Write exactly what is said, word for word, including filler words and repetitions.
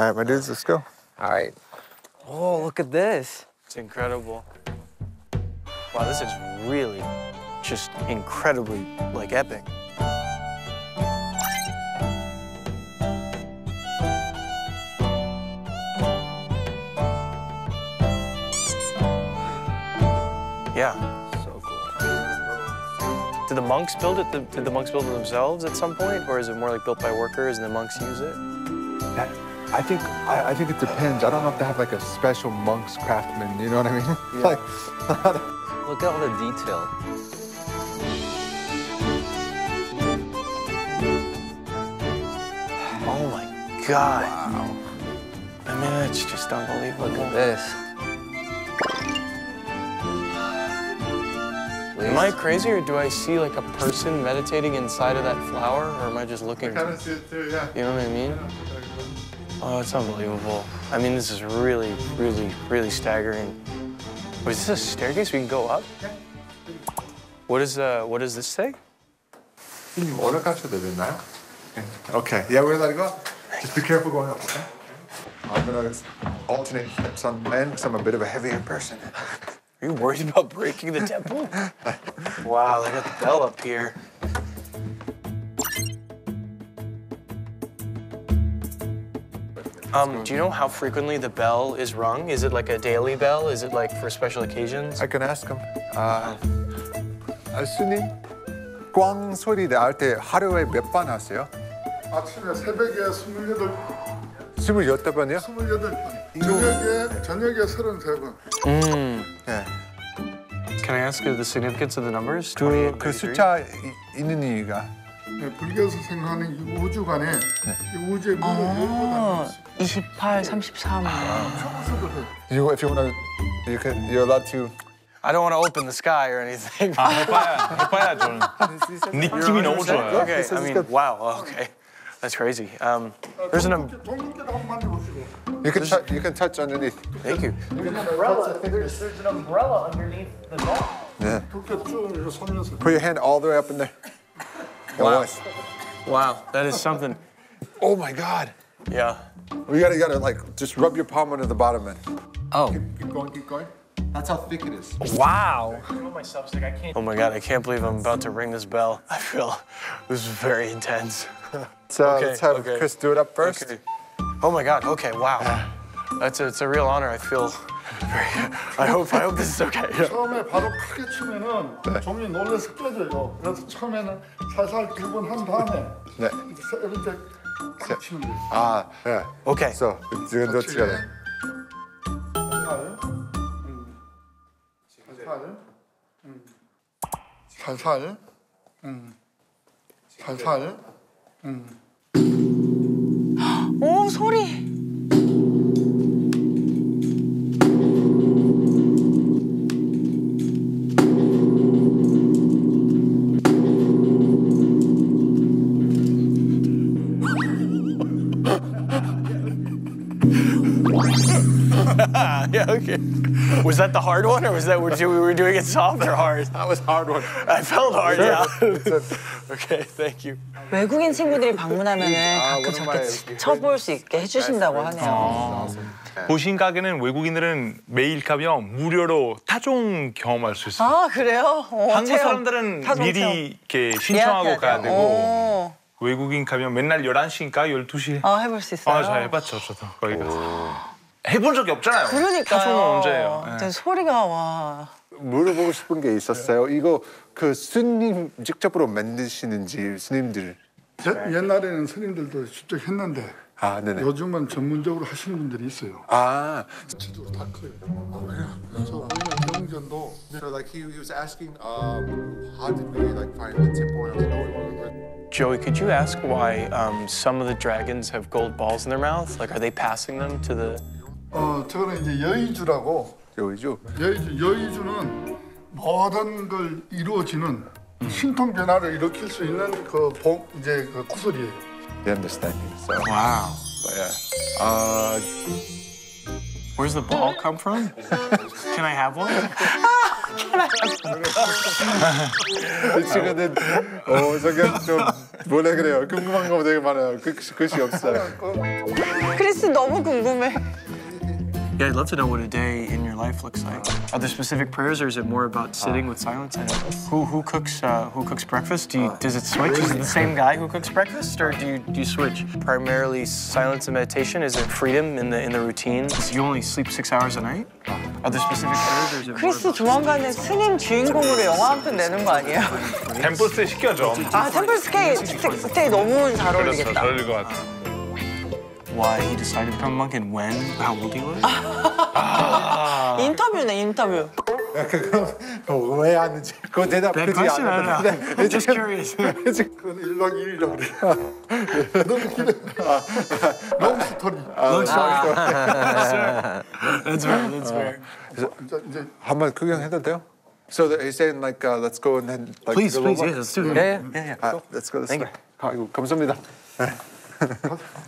All right, my dudes, let's go. All right. Oh, look at this. It's incredible. Wow, this is really just incredibly, like, epic. Yeah. So cool. Did the monks build it? The, did the monks build it themselves at some point, or is it more like built by workers and the monks use it? That, I think I, I think it depends. I don't know if they have like a special monk's craftsman. You know what I mean? Yeah. Like, look at all the detail. Oh my God! Wow. I mean, it's just unbelievable. Look at this. Am I crazy, or do I see like a person meditating inside of that flower, or am I just looking? I kind of see it too, yeah. You know what I mean? Oh, it's unbelievable. I mean, this is really, really, really staggering. Was this a staircase we can go up? What is uh, what does this say? Okay. Yeah, we're letting go up. Just be careful going up. Okay? I'm gonna alternate hips on men because I'm a bit of a heavier person. Are you worried about breaking the temple? Wow, they got the bell up here. Um, do you know how frequently the bell is rung? Is it like a daily bell? Is it like for special occasions? I can ask him. Uh, 스님, 꽝 소리 날 때 하루에 몇 번 하세요? 아침에 새벽에 스물여덟 번. 스물여덟 번이요? 스물여덟 번. 저녁에 저녁에 서른세 번. 음. 네. Can I ask you the significance of the numbers? 그, 그 숫자 있는 이유가? 네, 불교에서 생각하는 이 우주관에 네. 이 우주의 문을 열고 닫는 이십팔, 삼십삼. You, if you wanna, you can, you're allowed to. I don't want to open the sky or anything. 아, 해봐야 좀. 느낌이 너무 좋아요. Okay, I mean, wow, okay. That's crazy. Um, there's an. You can touch. You can touch underneath. Thank you. There's an umbrella. There's, there's an umbrella underneath the ball. Yeah. Put your hand all the way up in there. Wow. Wow. That is something. Oh my God. Yeah. We gotta, gotta like just rub your palm under the bottom end. Oh. Keep, keep going. Keep going. That's how thick it is. Wow. Oh my God, I can't believe I'm about to ring this bell. I feel this is very intense. So okay, let's have okay. Chris do it up first. Okay. Oh my God, okay, wow. That's a, it's a real honor. I feel very, I hope, I hope this is okay. 처음에 바로 크게 치면은 종이 놀라서 깨져요. 그래서 처음에는 살살 두 번 한 다음에 네. 이렇게 탁 치면 돼요. 아, 예. Okay. So, you're gonna do it together. 살살, 음, 살살, 음, 살살, 음. 오 소리. Yeah, okay. Was that the hard one, or was that we were doing it soft or hard? That was hard one. I felt hard, yeah. Okay, thank you. 외국인 친구들이 방문하면은 그 저렇게 쳐볼 수 있게 해주신다고 하네요. 보신 가게는 외국인들은 매일 가면 무료로 타종 경험할 수 있어요. 아 그래요? 한국 사람들은 미리 이렇게 신청하고 가야 되고 외국인 가면 맨날 열한 시니까 열두 시. 아 해볼 수 있어요. 아 잘 해봤죠, 저도 거기 가서. 해본 적이 없잖아요. 그러니까요. 타종은 언제예요? 네. 소리가 와. 물어보고 싶은 게 있었어요. 이거 그 스님 직접으로 만드시는지 스님들. 제, 옛날에는 스님들도 직접 했는데 아, 네네. 요즘은 전문적으로 하시는 분들이 있어요. 아. 지도로 다 커요. 그래서 명전도. Like he was asking, um, how did we like find the temple and how we wanted. Joey, could you ask why um, some of the dragons have gold balls in their mouth? Like, are they passing them to the? 어, 저거는 이제 여의주라고. 여의주? 여의주, 여의주는 모든 걸 이루어지는 신통 변화를 일으킬 수 있는 그 복, 이제 그 구슬이에요. The understanding. So. Wow. But yeah. Uh. Where's the ball come from? Can I have one? Can I have one? 이 친구는 오 저게 좀 뭐래 그래요? 궁금한 거 되게 많아요. 글씨 없어요. 크리스 너무 궁금해. Yeah, I'd love to know what a day in your life looks like. Are there specific prayers, or is it more about sitting with silence? And who who cooks uh, who cooks breakfast? Do you, does it switch? Is it the same guy who cooks breakfast, or do you do you switch? Primarily silence and meditation. Is it freedom in the in the routine? Do you only sleep six hours a night? Are there specific prayers, or is it more about? 크리스 조만간에 스님 주인공으로 영화 한 편 내는 거 아니에요? 템플스테이 시켜줘. 아 템플스테이 스테이 너무 잘 어울리겠다. 잘 어울릴 것 같아. Why he decided to become a monk and when, how old he was? 아, 인터뷰네, 인터뷰. 그거 왜 하는지 그거 대답하지 않아. I'm just curious. 그건 일박 이일이라고 그래. 너무 길었다. 너무 스토리. 너무 스토리. That's right, that's right. 이제 한번 구경해도 돼요? So he's saying like, uh, let's go and then... Like, please, please, yes, let's do it. Yeah, yeah, yeah. Let's go this way. 감사합니다.